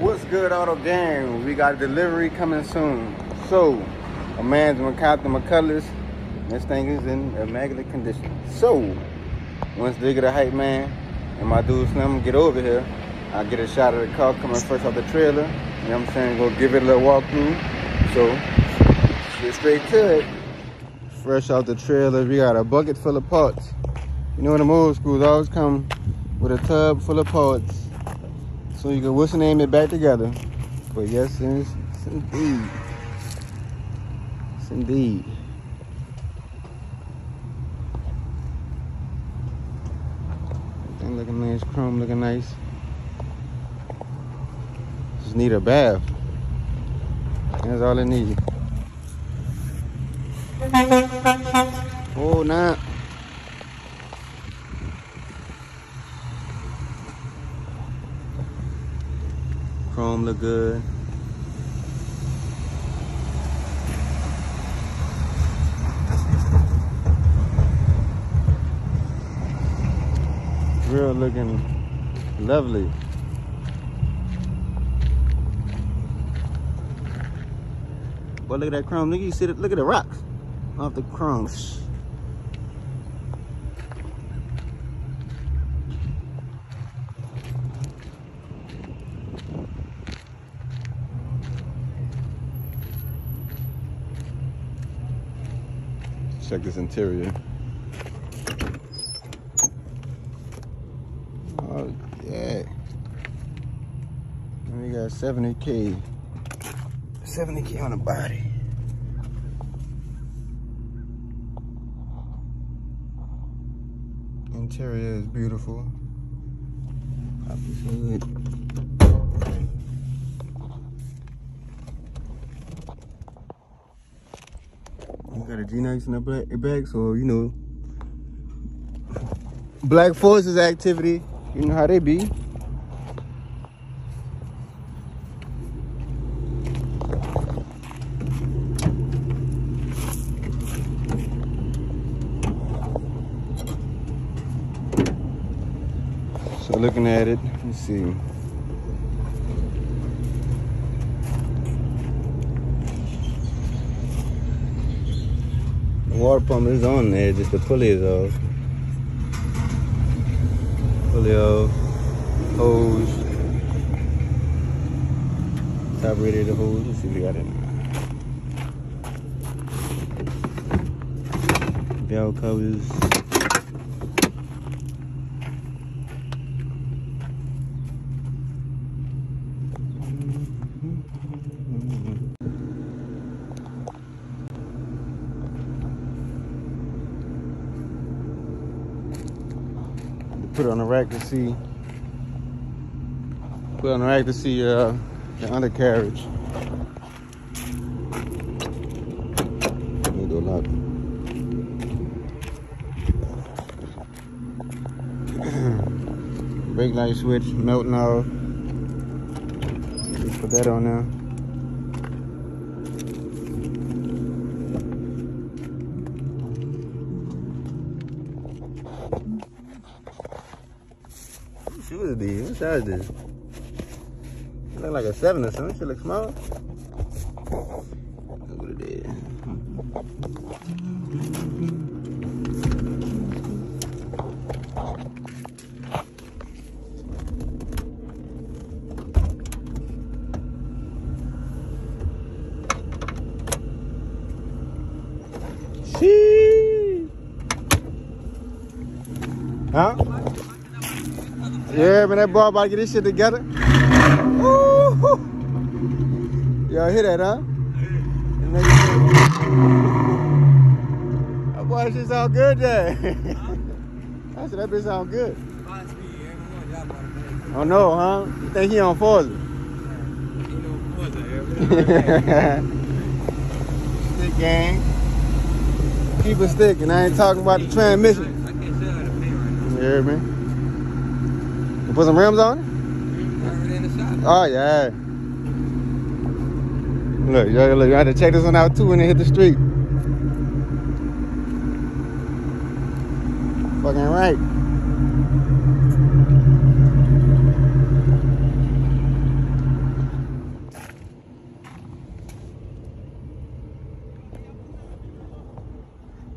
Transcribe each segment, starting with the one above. What's good, auto gang? We got a delivery coming soon. So a man's been counting my Cutlass. This thing is in immaculate condition. So once they get a hype man and my dude Slim get over here, I get a shot of the car coming first off the trailer. You know what I'm saying? Go give it a little walkthrough. So get straight to it. Fresh out the trailer, we got a bucket full of parts. You know, in the old schools always come with a tub full of parts, so you can whistle name it back together. But yes, it's indeed. It's indeed. Everything looking nice, chrome looking nice. Just need a bath. That's all it needs. Oh, nah. Chrome look good. Grill looking lovely. Boy, look at that chrome. Look, you see it. Look at the rocks off the crumbs. Check this interior. Oh yeah. And we got 70K. 70K on the body. Interior is beautiful. Pop this hood. You got a G-Nix in the back, so you know. Black Forces activity, you know how they be. So looking at it, let me see. The water pump is on there, just the pulley is off. Pulley off, hose. Top rated the hose, let's see what we got in there. Bell covers. Put it on the rack to see. Put it on the rack to see the undercarriage. Do a lot. Brake light switch, melting oil. Just put that on there. What size is this? It look like a 7 or something. She look small. Look what it is. Sheesh. Huh? Yeah, man, that boy about to get this shit together. Y'all hear that, huh? That boy, that shit sound good there. I said, that bitch sound good. Oh, no, huh? You think he on Forza? He on Forza. Stick gang. Keep it sticking. I ain't talking about the transmission. I can't sell the paint right now. You hear me? You put some rims on it? Oh, yeah. Look, you had to check this one out, too, when it hit the street. Fucking right.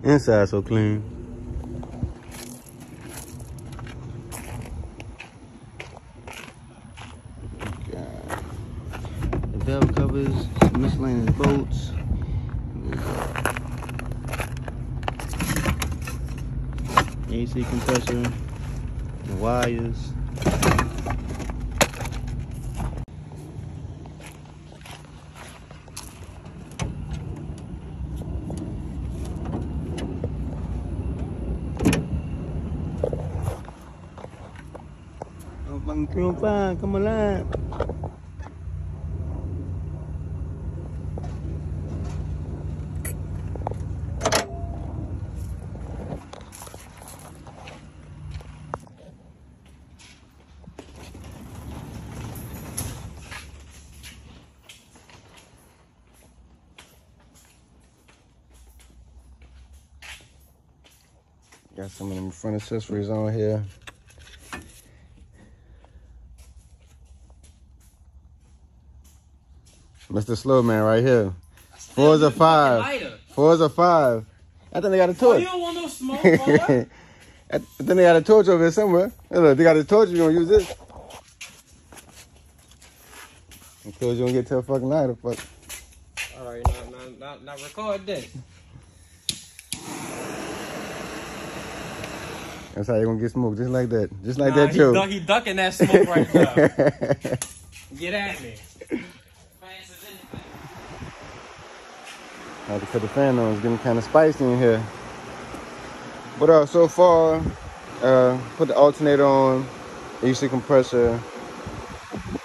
Inside so clean. Got the valve covers, some miscellaneous bolts. AC compressor, the wires. Bang 305, come alive. Got some of them front accessories on here. Mr. Slowman right here. 4s or 5. 4s or 5. I think they got a torch. Oh, you don't want no smoke, boy. I think they got a torch over here somewhere. Look, they got a torch. You gonna use this? Because you don't get to a fucking lighter, fuck. All right, now record this. That's how you gonna get smoked, just like that, nah, that too. He ducking that smoke right there. Get at me. I had to cut the fan on. It's getting kind of spicy in here. But so far, put the alternator on, AC compressor,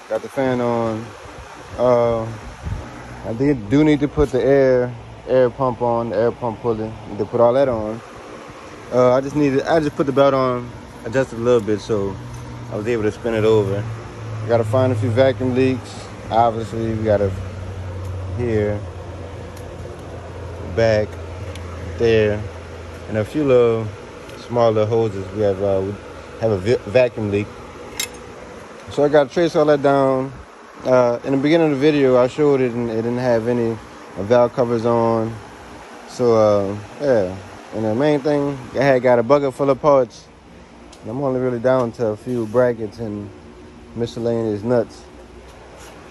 got the fan on. I do need to put the air pump on, the air pump pulley. Need to put all that on. I just put the belt on, adjusted a little bit, so I was able to spin it over. I gotta find a few vacuum leaks. Obviously, we gotta here. Back there, and a few little smaller hoses. We have a vacuum leak, so I got to trace all that down. In the beginning of the video, I showed it, and it didn't have any valve covers on. So yeah, and the main thing, I had got a bucket full of parts, and I'm only really down to a few brackets and miscellaneous nuts.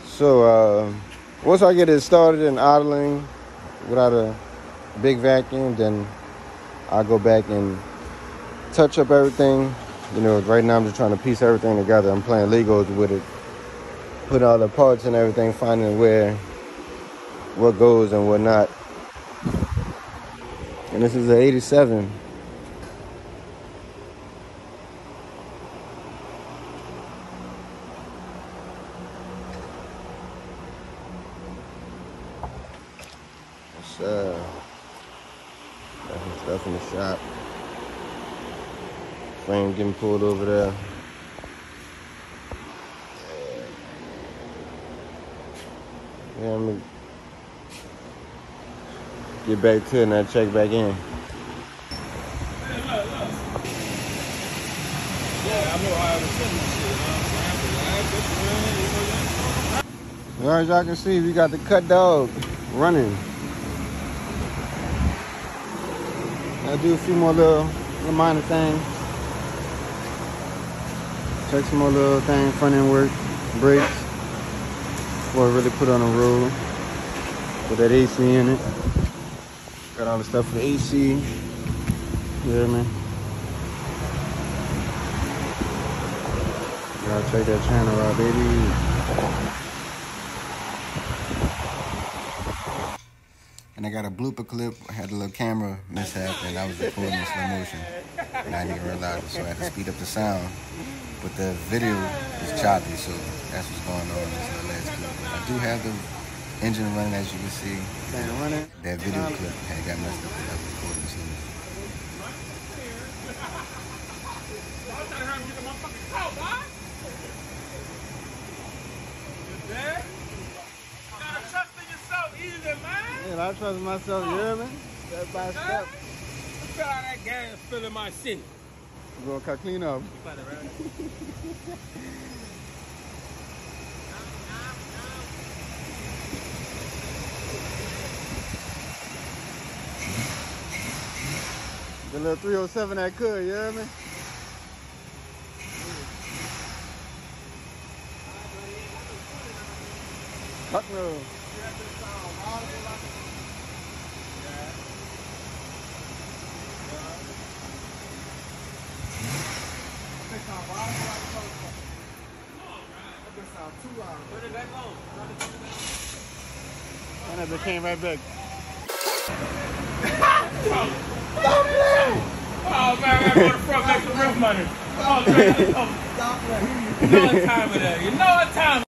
So once I get it started and idling without a big vacuum, then I'll go back and touch up everything. You know, right now I'm just trying to piece everything together. I'm playing Legos with it, put all the parts and everything, finding what goes and what not. And this is an 87. Got some stuff in the shop. Frame getting pulled over there. Yeah, I'm gonna get back to it and I'll check back in. All right, y'all can see we got the cut dog running. I'll do a few more little minor things. Check some more little things, front end work, brakes, before I really put on a roll. Put that AC in it. Got all the stuff for the AC. You hear me? Y'all check that channel out, baby. And I got a blooper clip. I had a little camera mishap, and I was recording in slow motion, and I didn't realize it, so I had to speed up the sound. But the video is choppy, so that's what's going on in this last clip. But I do have the engine running, as you can see. That video clip had got messed up when I was recording slow motion. Man, I trust myself, you hear me? Step by step. I feel like that gas is filling my city. I'm going to cut clean up. The little 307 that could, you hear me? Cutlass. I never came right back. Stop playing! Oh man, I go to front back to rip money. Oh, man, stop playing. You know what time it is. You know what time it is.